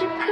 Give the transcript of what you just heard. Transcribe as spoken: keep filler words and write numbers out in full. to